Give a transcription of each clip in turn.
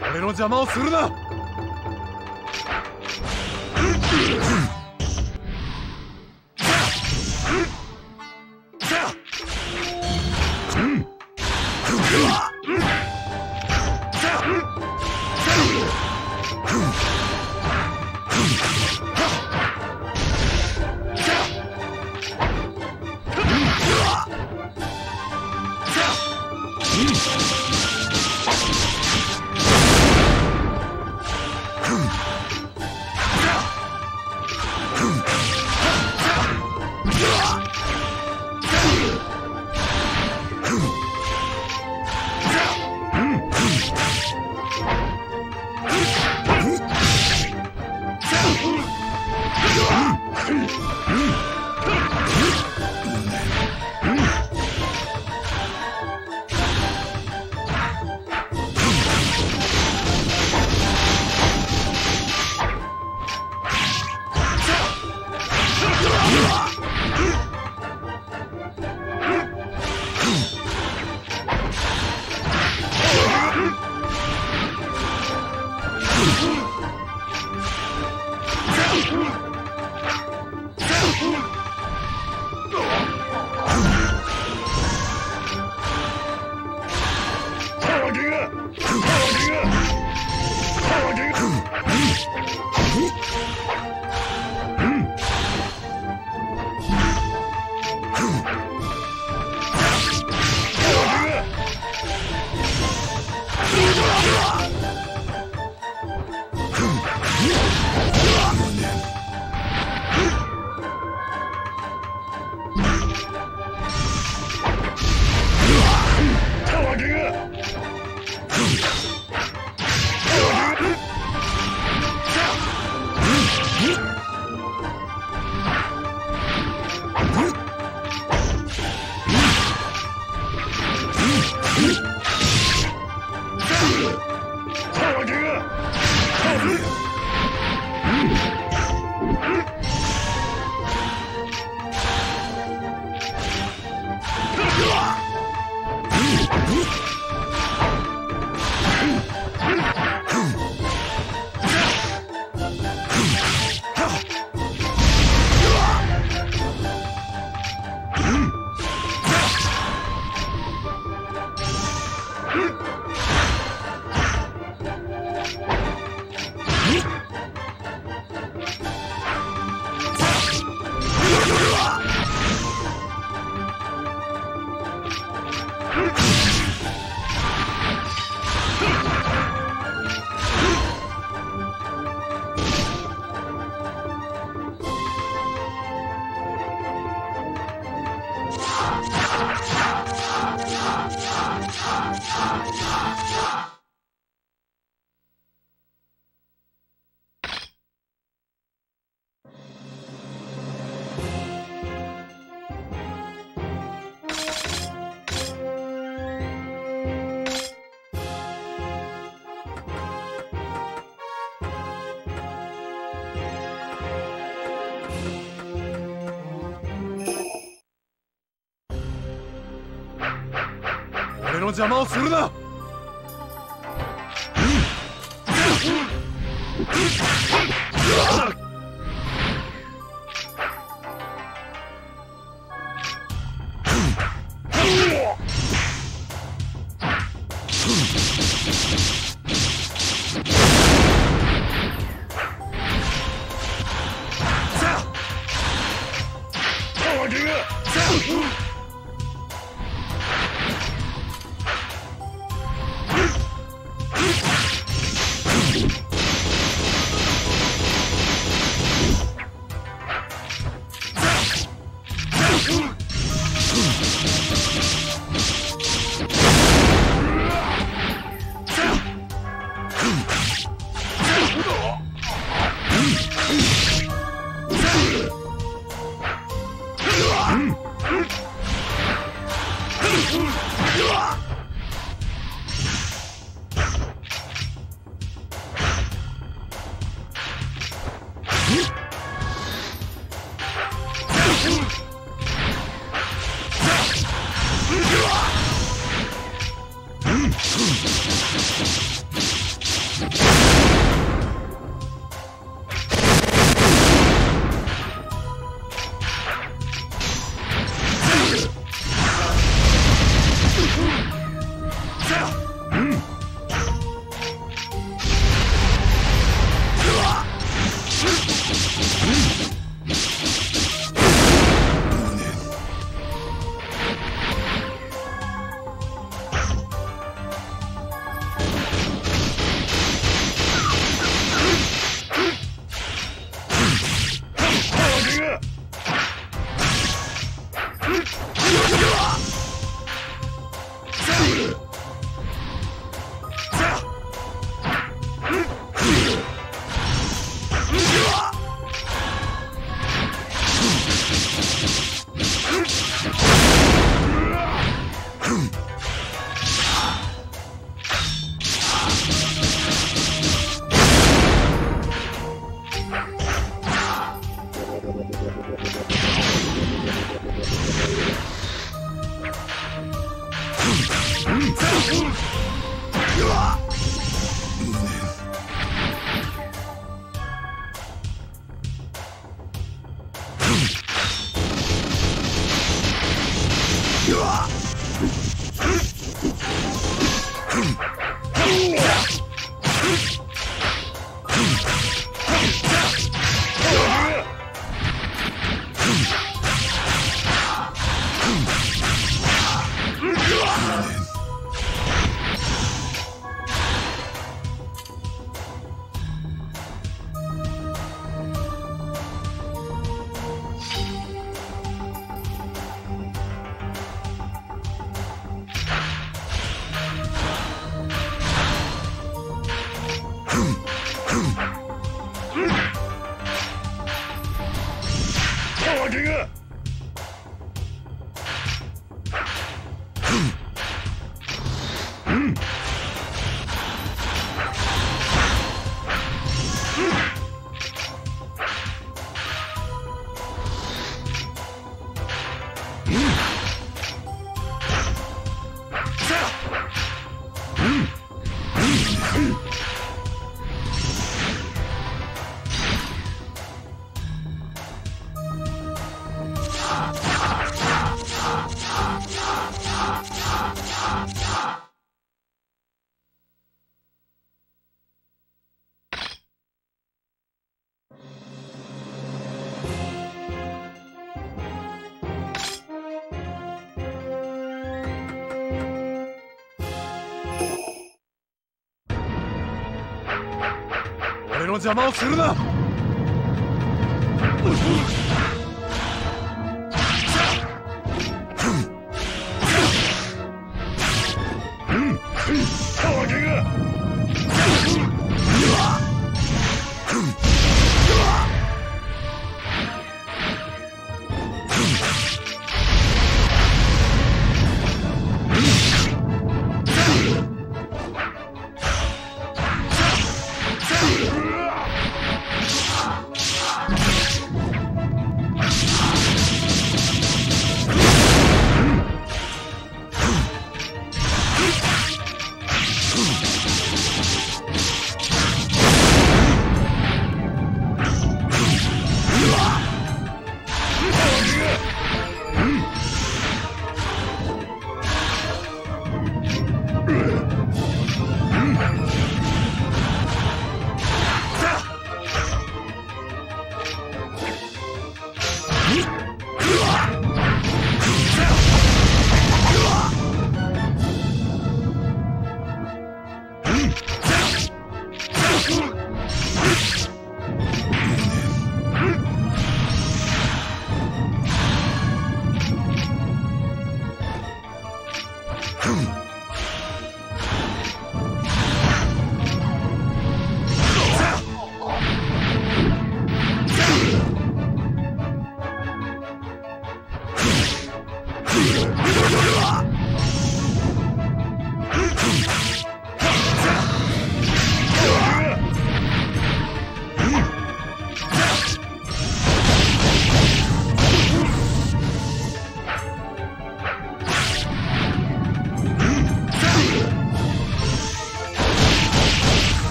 俺の邪魔をするな。俺の邪魔をするな。邪魔をするな。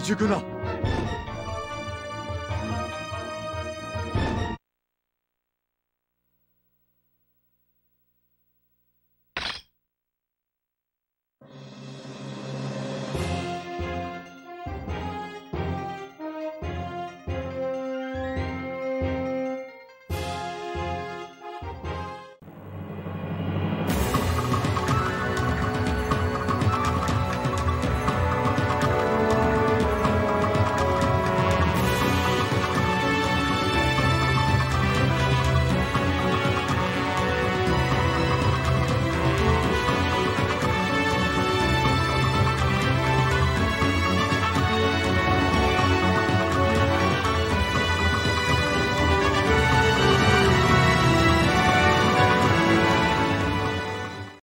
未熟だ。